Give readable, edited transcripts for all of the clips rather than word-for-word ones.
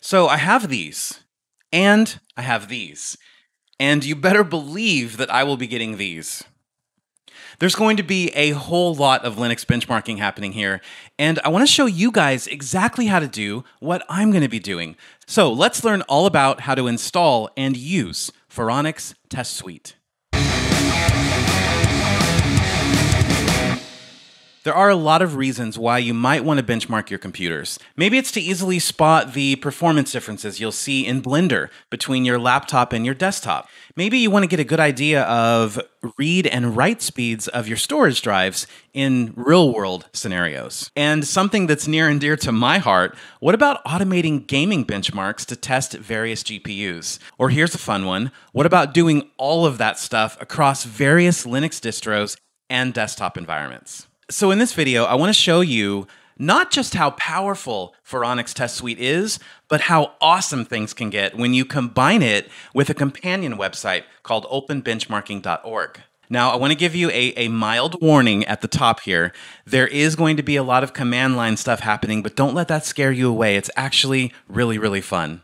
So I have these, and I have these, and you better believe that I will be getting these. There's going to be a whole lot of Linux benchmarking happening here, and I want to show you guys exactly how to do what I'm going to be doing. So let's learn all about how to install and use Phoronix Test Suite. There are a lot of reasons why you might want to benchmark your computers. Maybe it's to easily spot the performance differences you'll see in Blender between your laptop and your desktop. Maybe you want to get a good idea of read and write speeds of your storage drives in real-world scenarios. And something that's near and dear to my heart, what about automating gaming benchmarks to test various GPUs? Or here's a fun one, what about doing all of that stuff across various Linux distros and desktop environments? So in this video, I want to show you not just how powerful Phoronix Test Suite is, but how awesome things can get when you combine it with a companion website called openbenchmarking.org. Now, I want to give you a mild warning at the top here. There is going to be a lot of command line stuff happening, but don't let that scare you away. It's actually really, really fun.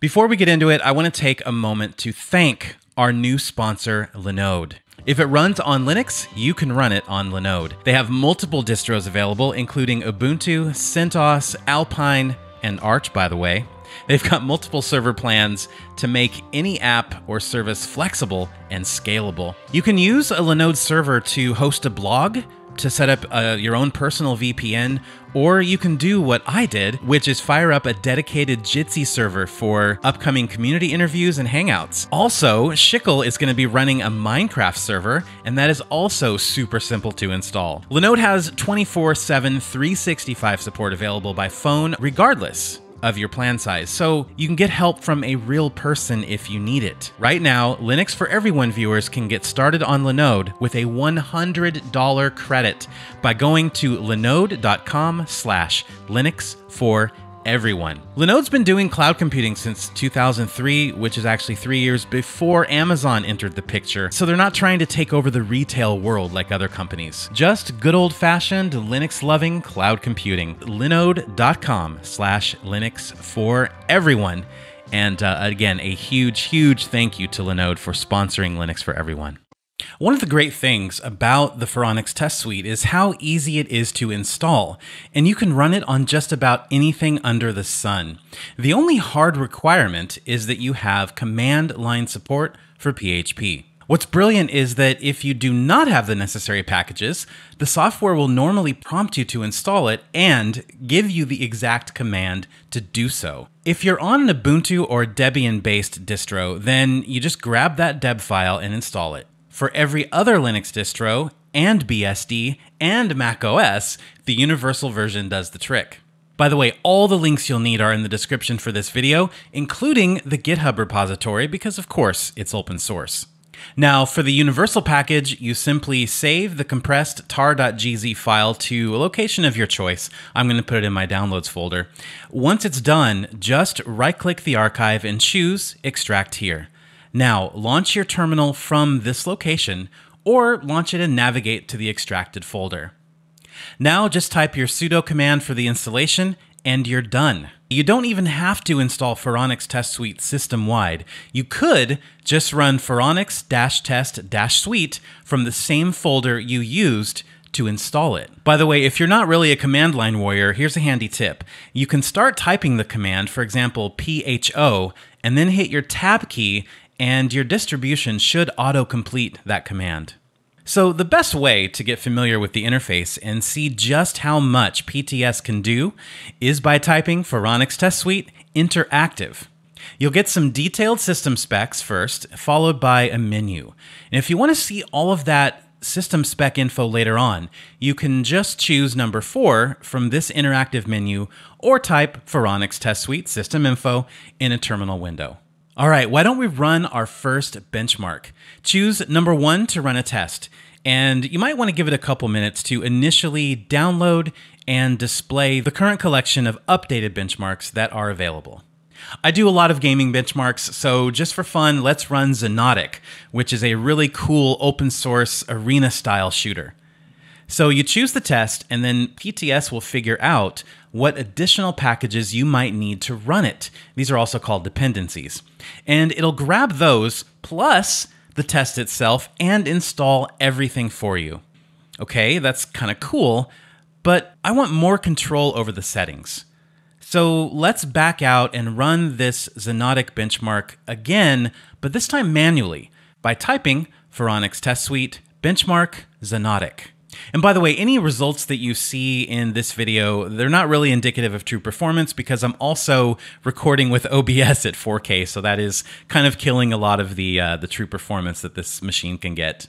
Before we get into it, I want to take a moment to thank our new sponsor, Linode. If it runs on Linux, you can run it on Linode. They have multiple distros available, including Ubuntu, CentOS, Alpine, and Arch, by the way. They've got multiple server plans to make any app or service flexible and scalable. You can use a Linode server to host a blog, to set up your own personal VPN, or you can do what I did, which is fire up a dedicated Jitsi server for upcoming community interviews and hangouts. Also, Schickel is going to be running a Minecraft server, and that is also super simple to install. Linode has 24/7 365 support available by phone, regardless of your plan size, so you can get help from a real person if you need it. Right now, Linux For Everyone viewers can get started on Linode with a $100 credit by going to linode.com/LinuxForEveryone. Linode's been doing cloud computing since 2003, which is actually 3 years before Amazon entered the picture, so they're not trying to take over the retail world like other companies. Just good old-fashioned Linux-loving cloud computing. Linode.com/LinuxForEveryone. And again, a huge, huge thank you to Linode for sponsoring Linux For Everyone. One of the great things about the Phoronix Test Suite is how easy it is to install, and you can run it on just about anything under the sun. The only hard requirement is that you have command line support for PHP. What's brilliant is that if you do not have the necessary packages, the software will normally prompt you to install it and give you the exact command to do so. If you're on an Ubuntu or Debian-based distro, then you just grab that deb file and install it. For every other Linux distro, and BSD, and macOS, the universal version does the trick. By the way, all the links you'll need are in the description for this video, including the GitHub repository, because of course it's open source. Now, for the universal package, you simply save the compressed tar.gz file to a location of your choice. I'm going to put it in my downloads folder. Once it's done, just right-click the archive and choose Extract Here. Now, launch your terminal from this location, or launch it and navigate to the extracted folder. Now, just type your sudo command for the installation, and you're done. You don't even have to install Phoronix Test Suite system-wide. You could just run phoronix-test-suite from the same folder you used to install it. By the way, if you're not really a command line warrior, here's a handy tip. You can start typing the command, for example, PHO, and then hit your tab key, and your distribution should autocomplete that command. So the best way to get familiar with the interface and see just how much PTS can do is by typing Phoronix Test Suite Interactive. You'll get some detailed system specs first, followed by a menu. And if you want to see all of that system spec info later on, you can just choose number 4 from this interactive menu or type Phoronix Test Suite System Info in a terminal window. All right, why don't we run our first benchmark? Choose number 1 to run a test, and you might want to give it a couple minutes to initially download and display the current collection of updated benchmarks that are available. I do a lot of gaming benchmarks, so just for fun, let's run Xonotic, which is a really cool open source arena style shooter. So you choose the test, and then PTS will figure out what additional packages you might need to run it. These are also called dependencies. And it'll grab those, plus the test itself, and install everything for you. Okay, that's kind of cool, but I want more control over the settings. So let's back out and run this Xonotic benchmark again, but this time manually, by typing Phoronix Test Suite benchmark Xonotic. And by the way, any results that you see in this video, they're not really indicative of true performance because I'm also recording with OBS at 4K, so that is kind of killing a lot of the true performance that this machine can get.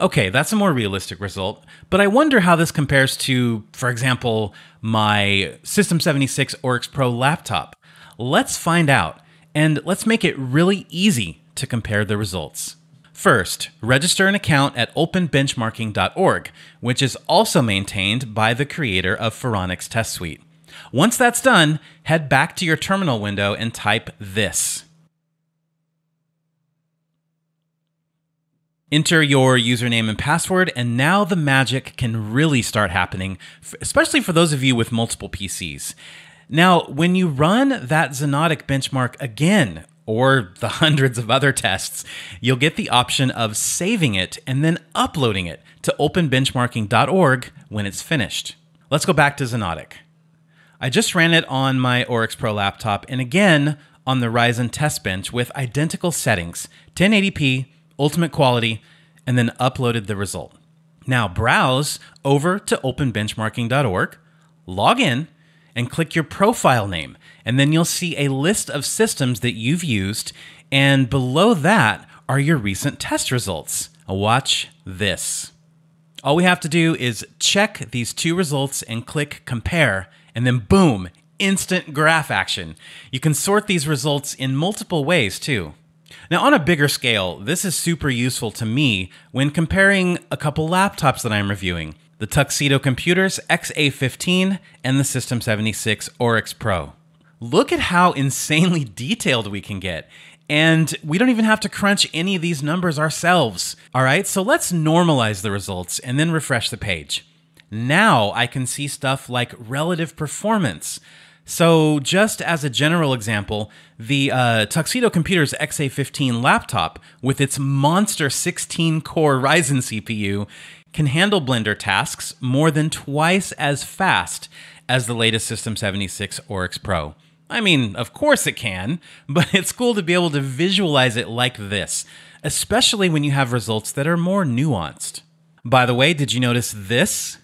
Okay, that's a more realistic result, but I wonder how this compares to, for example, my System76 Oryx Pro laptop. Let's find out, and let's make it really easy to compare the results. First, register an account at openbenchmarking.org, which is also maintained by the creator of Phoronix Test Suite. Once that's done, head back to your terminal window and type this. Enter your username and password, and now the magic can really start happening, especially for those of you with multiple PCs. Now, when you run that Xonotic benchmark again, or the hundreds of other tests, you'll get the option of saving it and then uploading it to openbenchmarking.org when it's finished. Let's go back to Xonotic. I just ran it on my Oryx Pro laptop, and again on the Ryzen test bench with identical settings, 1080p, ultimate quality, and then uploaded the result. Now browse over to openbenchmarking.org, log in, and click your profile name, and then you'll see a list of systems that you've used, and below that are your recent test results. Watch this. All we have to do is check these two results and click compare, and then boom, instant graph action. You can sort these results in multiple ways too. Now, on a bigger scale, this is super useful to me when comparing a couple laptops that I'm reviewing, the Tuxedo Computers XA15 and the System76 Oryx Pro. Look at how insanely detailed we can get, and we don't even have to crunch any of these numbers ourselves. All right, so let's normalize the results and then refresh the page. Now I can see stuff like relative performance. So just as a general example, the Tuxedo Computers XA15 laptop with its monster 16-core Ryzen CPU can handle Blender tasks more than twice as fast as the latest System76 Oryx Pro. I mean, of course it can, but it's cool to be able to visualize it like this, especially when you have results that are more nuanced. By the way, did you notice this?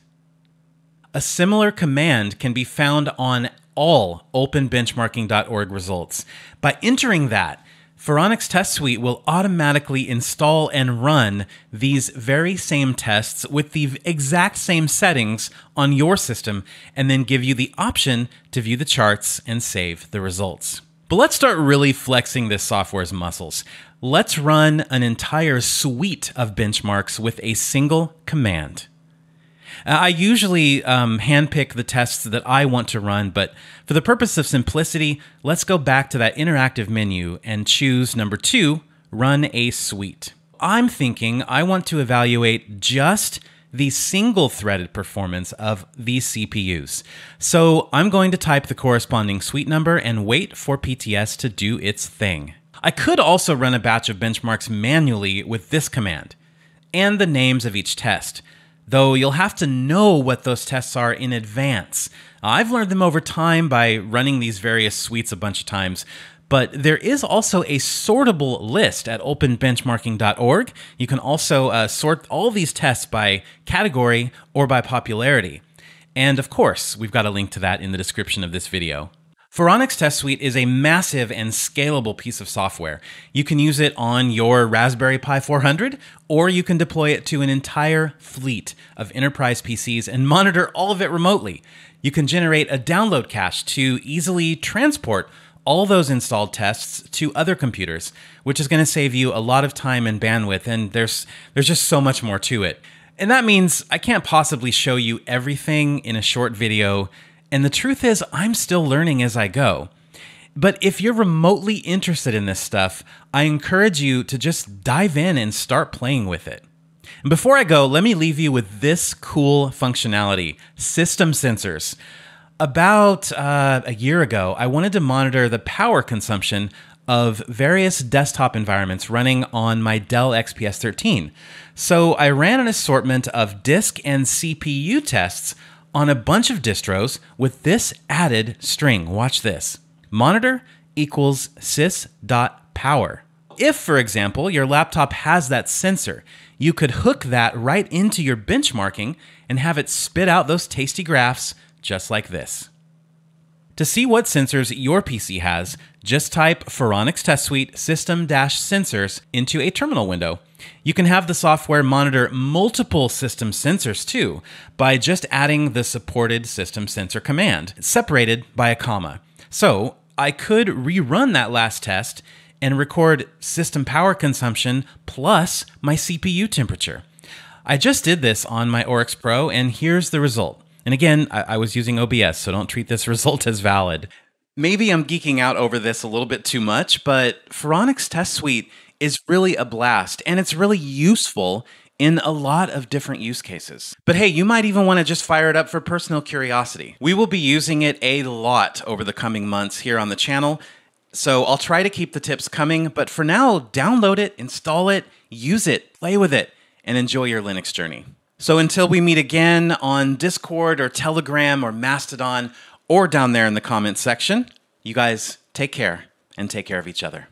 A similar command can be found on all openbenchmarking.org results. By entering that, Phoronix Test Suite will automatically install and run these very same tests with the exact same settings on your system, and then give you the option to view the charts and save the results. But let's start really flexing this software's muscles. Let's run an entire suite of benchmarks with a single command. I usually handpick the tests that I want to run, but for the purpose of simplicity, let's go back to that interactive menu and choose number 2, Run a Suite. I'm thinking I want to evaluate just the single-threaded performance of these CPUs. So I'm going to type the corresponding suite number and wait for PTS to do its thing. I could also run a batch of benchmarks manually with this command, and the names of each test, though you'll have to know what those tests are in advance. I've learned them over time by running these various suites a bunch of times, but there is also a sortable list at openbenchmarking.org. You can also sort all these tests by category or by popularity. And of course, we've got a link to that in the description of this video. Phoronix Test Suite is a massive and scalable piece of software. You can use it on your Raspberry Pi 400, or you can deploy it to an entire fleet of enterprise PCs and monitor all of it remotely. You can generate a download cache to easily transport all those installed tests to other computers, which is going to save you a lot of time and bandwidth, and there's just so much more to it. And that means I can't possibly show you everything in a short video. And the truth is, I'm still learning as I go. But if you're remotely interested in this stuff, I encourage you to just dive in and start playing with it. And before I go, let me leave you with this cool functionality, system sensors. About a year ago, I wanted to monitor the power consumption of various desktop environments running on my Dell XPS 13. So I ran an assortment of disk and CPU tests on a bunch of distros with this added string. Watch this. Monitor equals sys.power. If, for example, your laptop has that sensor, you could hook that right into your benchmarking and have it spit out those tasty graphs just like this. To see what sensors your PC has, just type Phoronix Test Suite system-sensors into a terminal window. You can have the software monitor multiple system sensors too by just adding the supported system sensor command, separated by a comma. So I could rerun that last test and record system power consumption plus my CPU temperature. I just did this on my Oryx Pro and here's the result. And again, I was using OBS, so don't treat this result as valid. Maybe I'm geeking out over this a little bit too much, but Phoronix Test Suite is really a blast, and it's really useful in a lot of different use cases. But hey, you might even want to just fire it up for personal curiosity. We will be using it a lot over the coming months here on the channel, so I'll try to keep the tips coming, but for now, download it, install it, use it, play with it, and enjoy your Linux journey. So until we meet again on Discord or Telegram or Mastodon or down there in the comments section, you guys take care and take care of each other.